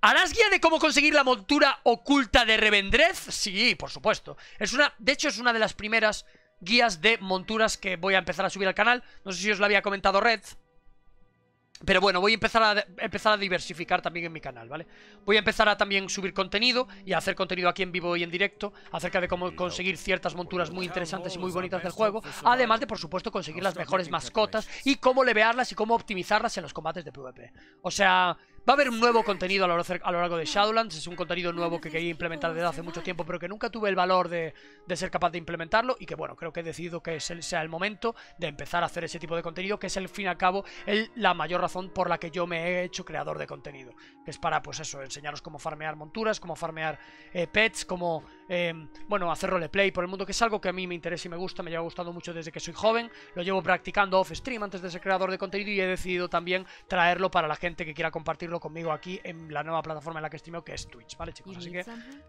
¿Harás guía de cómo conseguir la montura oculta de Revendrez? Sí, por supuesto. De hecho, es una de las primeras guías de monturas que voy a empezar a subir al canal. No sé si os la había comentado Red. Pero bueno, voy a empezar a diversificar también en mi canal, ¿vale? Voy a empezar a también subir contenido y a hacer contenido aquí en vivo y en directo acerca de cómo conseguir ciertas monturas muy interesantes y muy bonitas del juego, además de, por supuesto, conseguir las mejores mascotas y cómo levearlas y cómo optimizarlas en los combates de PvP. O sea, va a haber un nuevo contenido a lo largo de Shadowlands. Es un contenido nuevo que quería implementar desde hace mucho tiempo, pero que nunca tuve el valor de ser capaz de implementarlo, y que, bueno, creo que he decidido que sea el momento de empezar a hacer ese tipo de contenido, que es, al fin y al cabo, la mayor razón por la que yo me he hecho creador de contenido, que es para, pues eso, enseñaros cómo farmear monturas, cómo farmear pets, cómo, bueno, hacer roleplay por el mundo, que es algo que a mí me interesa y me gusta, me lleva gustando mucho desde que soy joven, lo llevo practicando off stream antes de ser creador de contenido, y he decidido también traerlo para la gente que quiera compartirlo conmigo aquí en la nueva plataforma en la que streameo, que es Twitch, ¿vale, chicos? Así que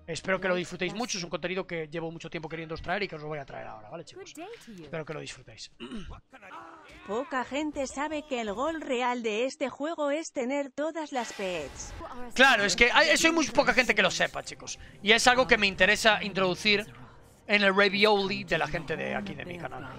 espero que lo disfrutéis mucho, es un contenido que llevo mucho tiempo queriéndoos traer y que os lo voy a traer ahora, ¿vale, chicos? Espero que lo disfrutéis. Poca gente sabe que el gol real de este juego es tener todas las pets. Claro, es que hay muy poca gente que lo sepa, chicos. Y es algo que me interesa introducir en el ravioli de la gente de aquí de mi canal.